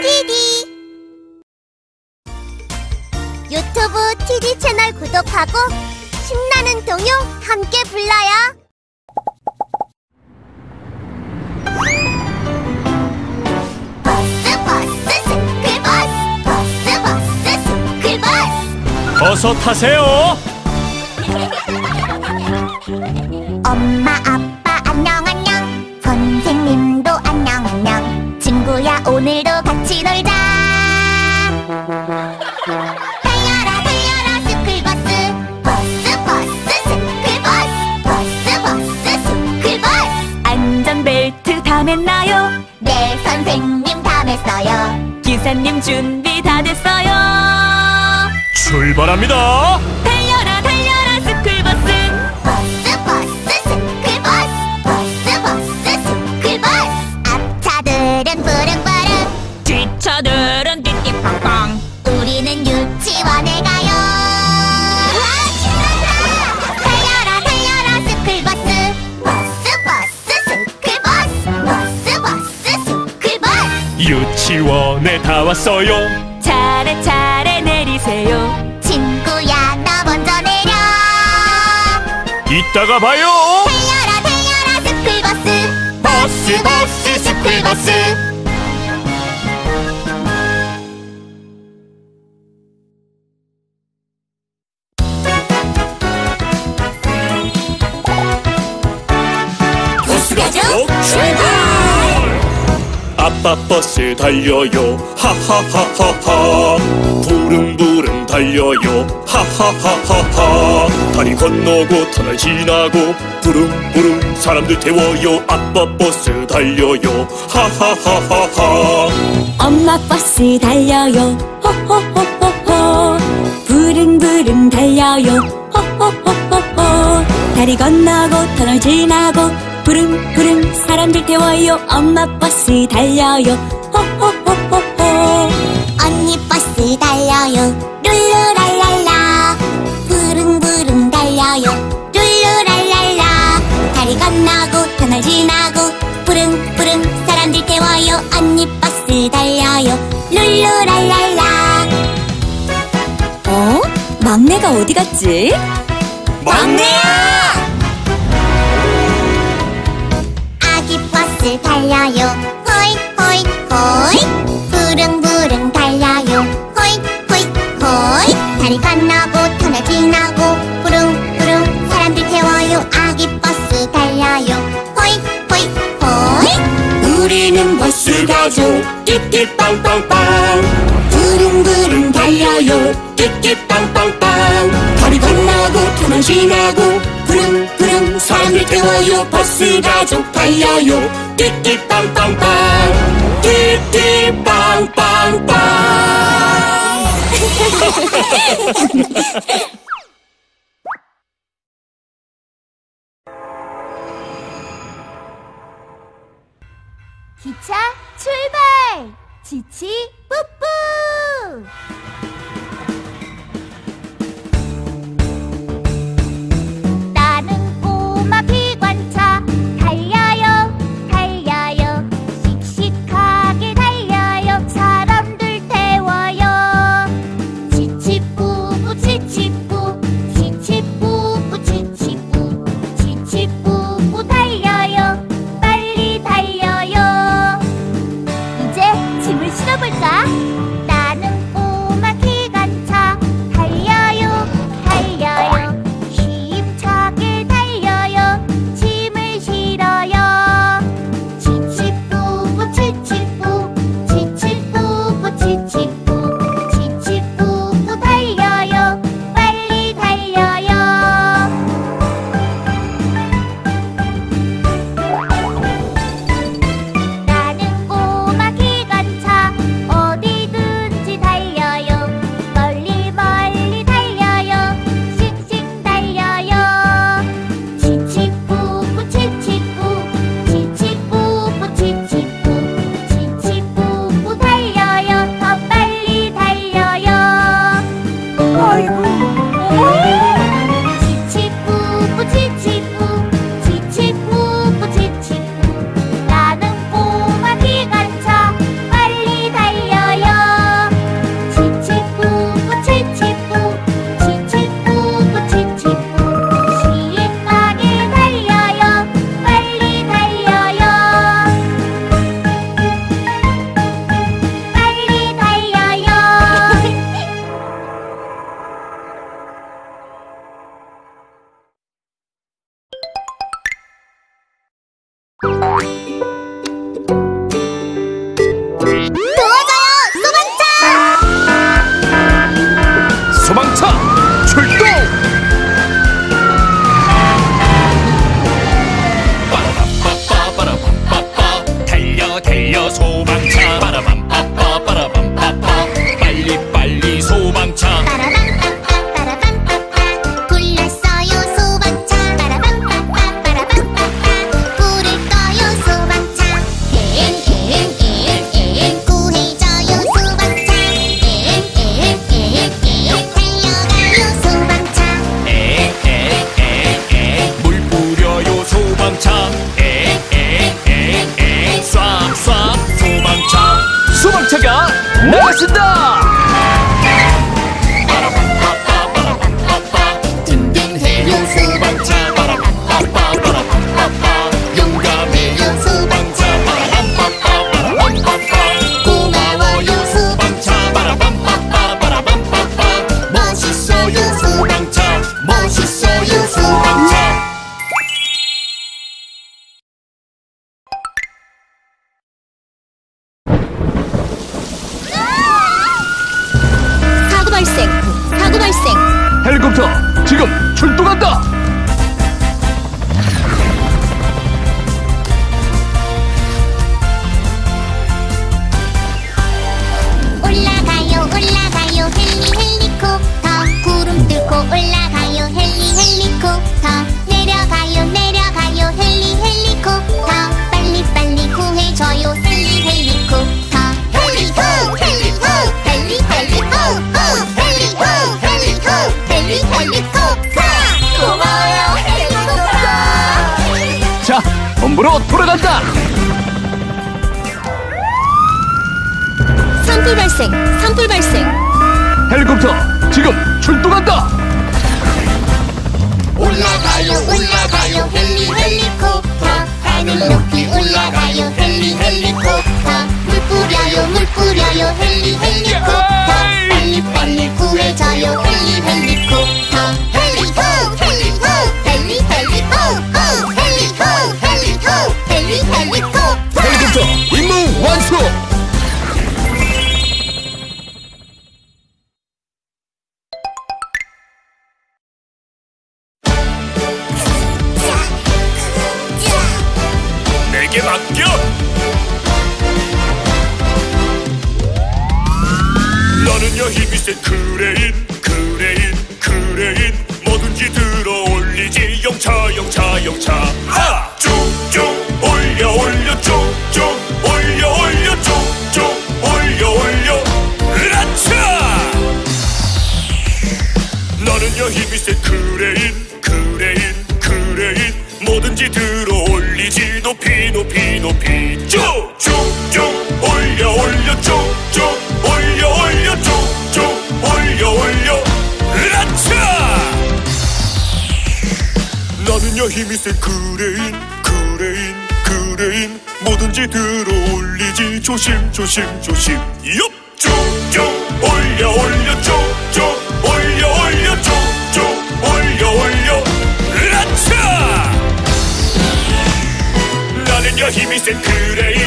티디 유튜브 티디 채널 구독하고 신나는 동요 함께 불러요. 어서 타세요. 엄마 아빠 안녕 안녕, 선생님도 안녕 안녕, 친구야 오늘도 같이 놀자. 달려라 달려라 스쿨버스, 버스 버스 스쿨버스, 버스 버스 스쿨버스. 안전벨트 다 맸나요? 네 선생님 다 맸어요. 기사님 준비 다 됐어요. 출발합니다. 달려라 달려라 스쿨버스, 버스 버스 스쿨버스, 버스 버스 스쿨버스. 앞차들은 부릉부릉, 뒷차들은 띠띠빵빵, 우리는 유치원에 가요. 우와 신난다. 달려라 달려라 스쿨버스, 버스 버스 스쿨버스, 버스 버스 스쿨버스. 유치원에 다 왔어요. 차례차례 내리세요. 친구야 나 먼저 내려. 이따가 봐요. 달려라 달려라 스쿨버스, 버스 버스 스쿨버스. 버스 가족 출발. 아빠 버스 달려요 하하하하하, 부릉부릉 달려요 하하하하하. 다리 건너고 터널 지나고 부릉부릉 사람들 태워요. 아빠 버스 달려요 하하하하하. 엄마 버스 달려요 호호호호호, 부릉부릉 달려요 호호호호호. 다리 건너고 터널 지나고 부릉부릉 사람들 태워요. 엄마 버스 달려요 호호호호호. 언니 버스 달려요 룰루랄랄라, 부릉부릉 달려요 룰루랄랄라. 다리 건너고 터널 지나고 부릉부릉 사람들 태워요. 언니 버스 달려요 룰루랄랄라. 어? 막내가 어디 갔지? 막내야! 달려요 호잉 호잉 호잉, 부릉부릉 달려요 호잉 호잉 호잉. 다리 건너고 터널 지나고 부릉부릉 사람들 태워요. 아기 버스 달려요 호잉 호잉 호잉. 우리는 버스 가족 띠띠빵빵빵, 부릉부릉 달려요 띠띠빵빵빵. 다리 건너고 터널 지나고 부릉부릉 사람들 태워요. 버스 가족 달려요 띠띠빵빵빵 띠띠빵빵빵. 기차 출발! 지치 뿌뿌! 나는 꼬마 키 도와줘요! 소방차! 소방차 출동! 빠라밤빠빠빠라밤빠빠 달려 소방차 빠라밤빠빠빠라밤빠빠 빨리 소방차 소방차가 나가신다! 든든해요 소방차 용감해요 소방차 고마워요 소방차 멋있어요 소방차 멋있어요 소방차 헬리콥터 지금 출동한다! 올라가요 올라가요 헬리콥터 구름 뚫고 올라가요 헬리콥터 내려가요 내려가요 헬리콥터 빨리빨리 구해줘요 헬리콥터 헬리콥터! 고마워요 헬리콥터! 자, 본부로 돌아간다! 산불 발생! 산불 발생! 헬리콥터! 지금 출동한다! 올라가요 올라가요 헬리콥터 하늘 높이 올라가요 헬리콥터 물 뿌려요 물 뿌려요 헬리콥터 빨리 구해줘요 헬리콥터 헬리콥터 헬리콥터 임무 완수! 내게 맡겨! 나는요 힘이 센 크레인 뭐든지 들어올리지 영차 하! 쭉쭉 올려 쭉쭉 올려 쭉쭉 올려 으라차! 나는요 힘이 센 크레인 뭐든지 들어올리지 높이 쭉쭉 올려 쭉쭉 올려 쭉쭉 올려 으라차! 나는요 힘이 센 크레인 뭐든지 들어올리지 조심 요! 쭉쭉 올려 쭉쭉 올려 쭉쭉 올려 으라차! 나는요 힘이 센 크레인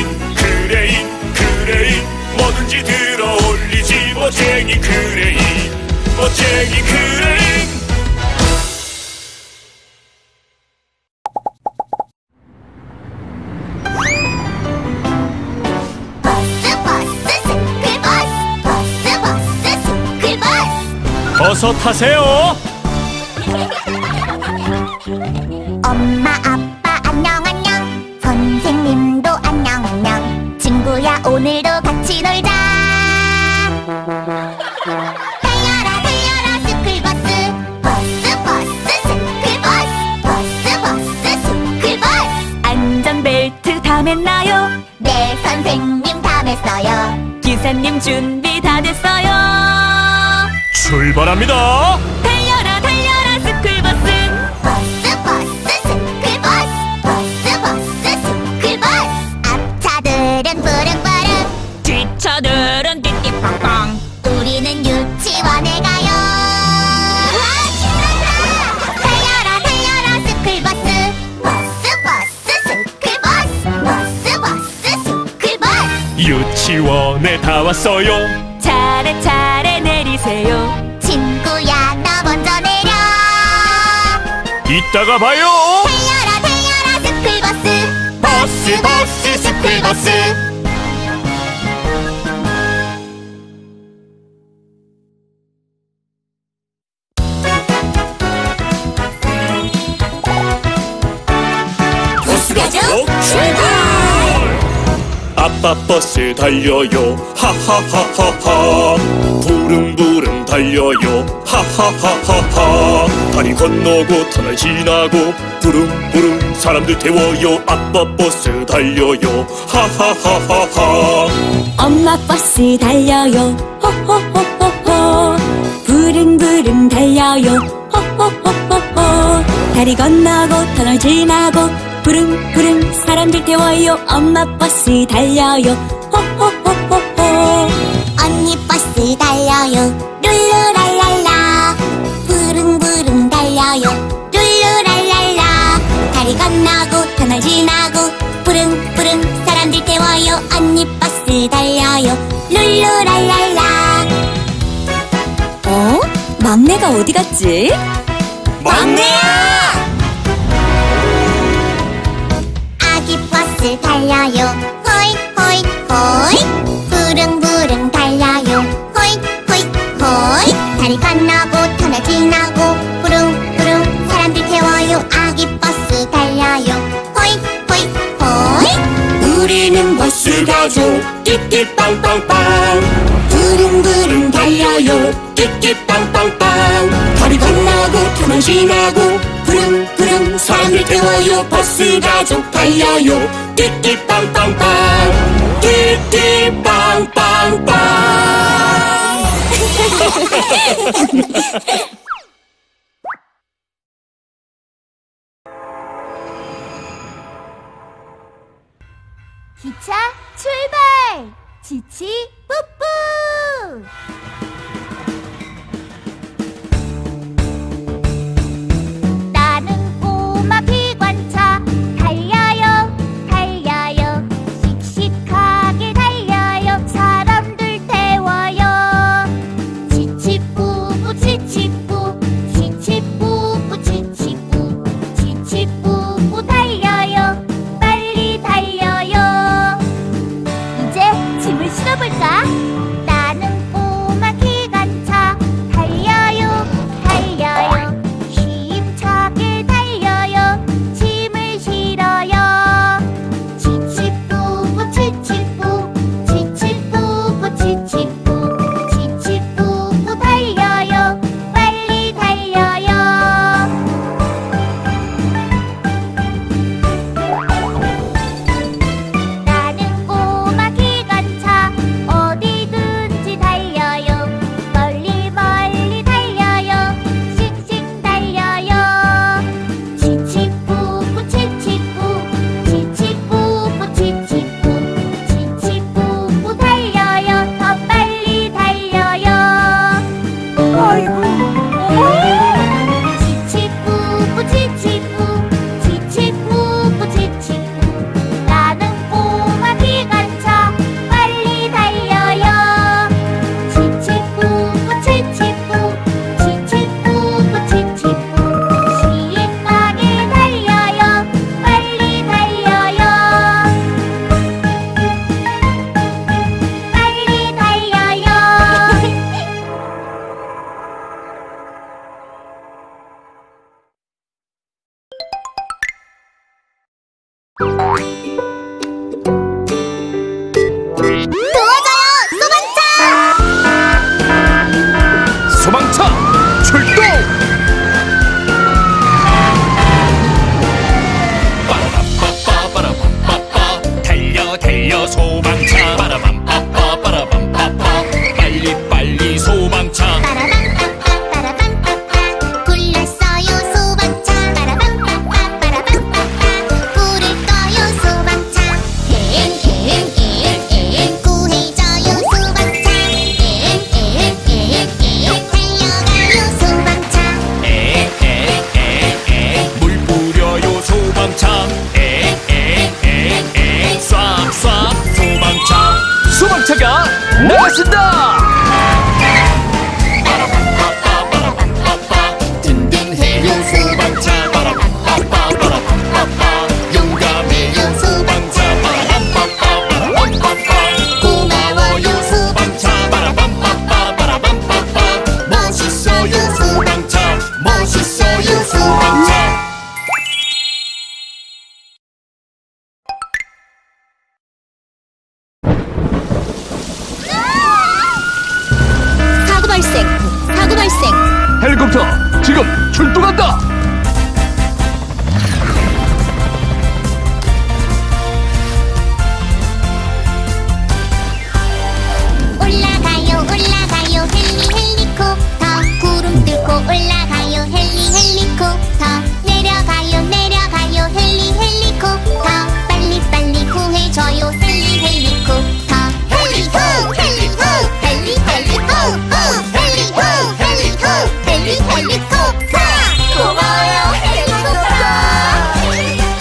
뭐든지 들어올리지 멋쟁이 크레인 어서 타세요. 엄마 아빠 안녕 선생님도 안녕 친구야 오늘도 같이 놀자. 달려라 스쿨버스 버스 스쿨버스 안전벨트 다 맸나요? 네 선생님 다 맸어요. 기사님 준비 다 됐어요. 출발합니다! 달려라 스쿨버스 버스 스쿨버스 앞차들은 부릉부릉 뒷차들은 띠띠빵빵 우리는 유치원에 가요. 우와 신난다! 달려라 스쿨버스 버스 스쿨버스 유치원에 다 왔어요. 차례차례 내리세요. 친구야 너 먼저 내려. 이따가 봐요. 태열아 태열아 스쿨버스. 버스 버스 스쿨버스. 아빠 버스 달려요 하하하하하. 부릉부릉 달려요 하하하하하. 다리 건너고 터널 지나고 부릉부릉 사람들 태워요. 아빠 버스 달려요 하하하하하. 엄마 버스 달려요 호호호호호. 부릉부릉 달려요 호호호호호. 다리 건너고 터널 지나고 부릉부릉 사람들 태워요. 엄마 버스 달려요 호호호호호. 언니 버스 달려요 룰루랄랄라. 부릉부릉 달려요 룰루랄랄라. 다리 건너고 터널 지나고 부릉부릉 사람들 태워요. 언니 버스 달려요 룰루랄랄라. 어? 막내가 어디 갔지? 막내야! 달려요 호잇 호잇 호잇. 부릉부릉 달려요 호잇 호잇 호잇. 다리 건너고 터널 지나고 부릉부릉 사람들 태워요. 아기 버스 달려요 호잇 호잇 호잇. 우리는 버스 가족 띠띠빵빵빵. 부릉부릉 달려요 띠띠빵빵빵. 다리 건너고 터널 지나고 부릉부릉 사람들 태워요. 버스 가족 달려요 띠띠빵빵빵 띠띠빵빵빵. 기차 출발! 지치 뿌뿌! 소방차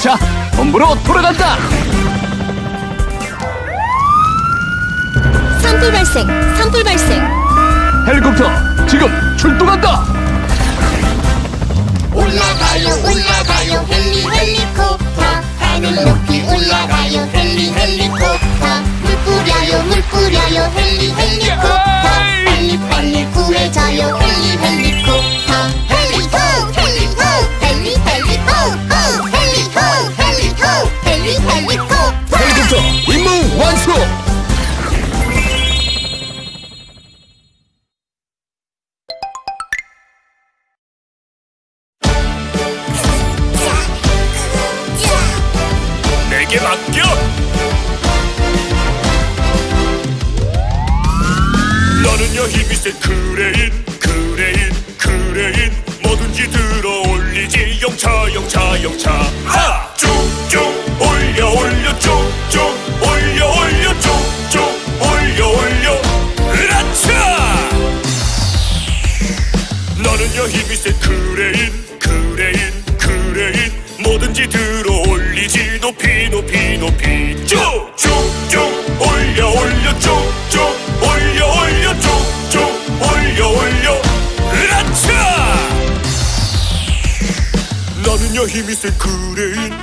자, 본부로 돌아간다. 산불 발생, 산불 발생. 헬리콥터 지금 출동한다. 올라가요, 올라가요, 헬리콥터. 하늘 높이 올라가요, 헬리콥터. 물 뿌려요, 물 뿌려요, 헬리콥터. 빨리 빨리 구해줘요, 헬리콥터. 헬리콥터 임무 완수! 내게 맡겨! 나는요 힘이 센 크레인 뭐든지 들어올리지 영차 하! 쭉쭉 올려 쭉쭉 올려 쭉쭉 올려 으라차! 나는요 힘이 센 크레인 뭐든지 들어올리지 높이 쭉쭉쭉 올려 쭉쭉 올려 쭉쭉 올려 으라차! 나는요 힘이 센 크레인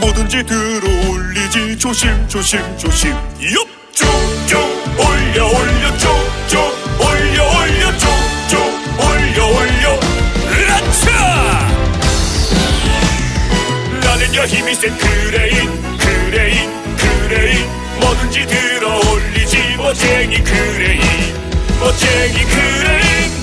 뭐든지 들어올리지 조심 요! 쭉쭉 올려 쭉쭉 올려 쭉쭉 올려 으라차! 나는요 힘이 센 크레인 뭐든지 들어올리지 멋쟁이 크레인